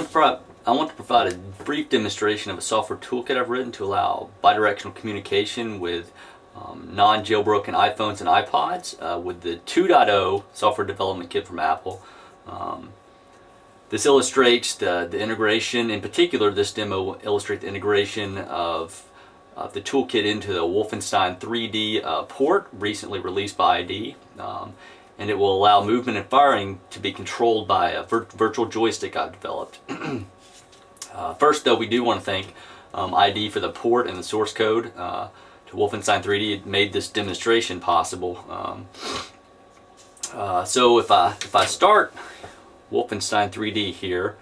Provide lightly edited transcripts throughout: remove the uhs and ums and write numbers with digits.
I want to provide a brief demonstration of a software toolkit I've written to allow bidirectional communication with non-jailbroken iPhones and iPods with the 2.0 software development kit from Apple. This illustrates the integration, in particular this demo will illustrate the integration of the toolkit into the Wolfenstein 3D port recently released by ID. And it will allow movement and firing to be controlled by a virtual joystick I've developed. First though, we do want to thank ID for the port and the source code to Wolfenstein 3D. It made this demonstration possible. So if I start Wolfenstein 3D here,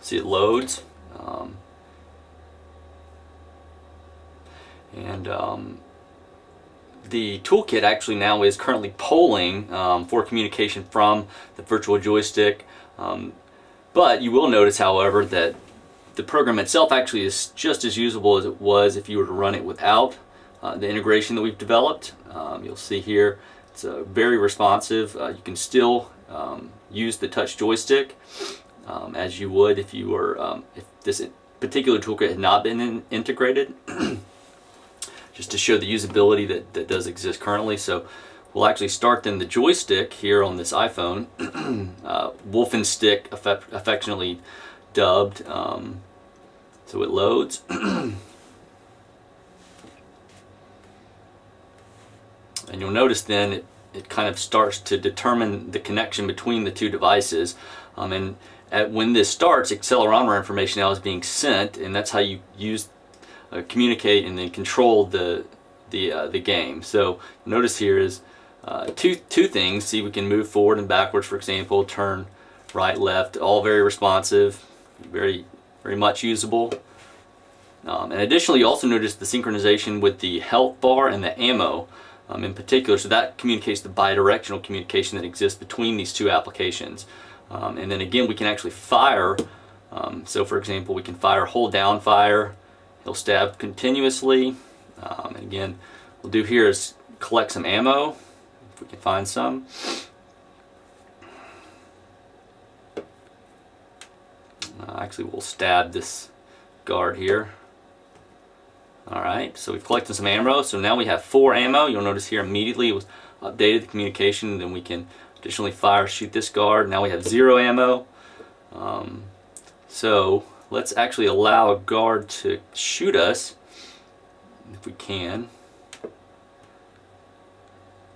see it loads, the toolkit actually now is currently polling for communication from the virtual joystick, but you will notice however that the program itself actually is just as usable as it was if you were to run it without the integration that we've developed. You'll see here it's very responsive. You can still use the touch joystick as you would if you were if this particular toolkit had not been integrated, just to show the usability that does exist currently. So we'll actually start then the joystick here on this iPhone, Wolfenstick affectionately dubbed. So it loads. And you'll notice then it kind of starts to determine the connection between the two devices. When this starts, accelerometer information now is being sent, and that's how you use, communicate, and then control the game. So notice here is two things. See, we can move forward and backwards, for example, turn right, left. All very responsive, very much usable. And additionally, you also notice the synchronization with the health bar and the ammo in particular. So that communicates the bidirectional communication that exists between these two applications. And then again, we can actually fire. So for example, we can fire, hold down fire. He'll stab continuously. And again, what we'll do here is collect some ammo, if we can find some. Actually, we'll stab this guard here. Alright, so we've collected some ammo. So now we have 4 ammo. You'll notice here immediately it was updated, the communication, then we can additionally fire, shoot this guard. Now we have 0 ammo. So let's actually allow a guard to shoot us if we can. If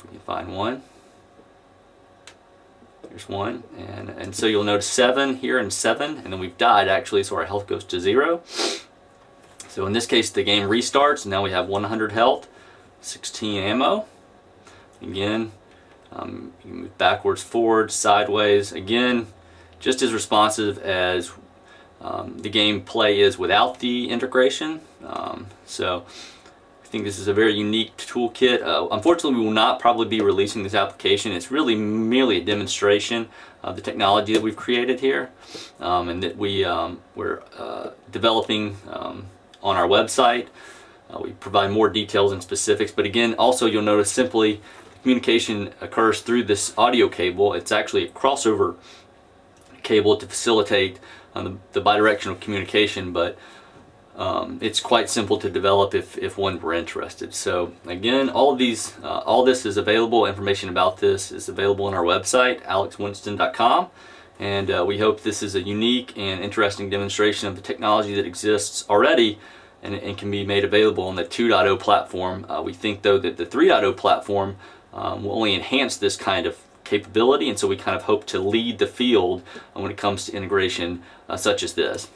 we can find one. There's one. And so you'll notice 7 here and 7, and then we've died actually, so our health goes to 0. So in this case the game restarts. Now we have 100 health, 16 ammo. Again, you can move backwards, forwards, sideways. Again, just as responsive as the gameplay is without the integration. So I think this is a very unique toolkit. Unfortunately, we will not probably be releasing this application. It's really merely a demonstration of the technology that we've created here, and that we're developing on our website. We provide more details and specifics, but again, also you'll notice simply communication occurs through this audio cable. It's actually a crossover cable to facilitate the bidirectional communication, but it's quite simple to develop if one were interested. So again, all this is available. Information about this is available on our website, alexwinston.com, and we hope this is a unique and interesting demonstration of the technology that exists already and can be made available on the 2.0 platform. We think though that the 3.0 platform will only enhance this kind of capability, and so we kind of hope to lead the field when it comes to integration such as this.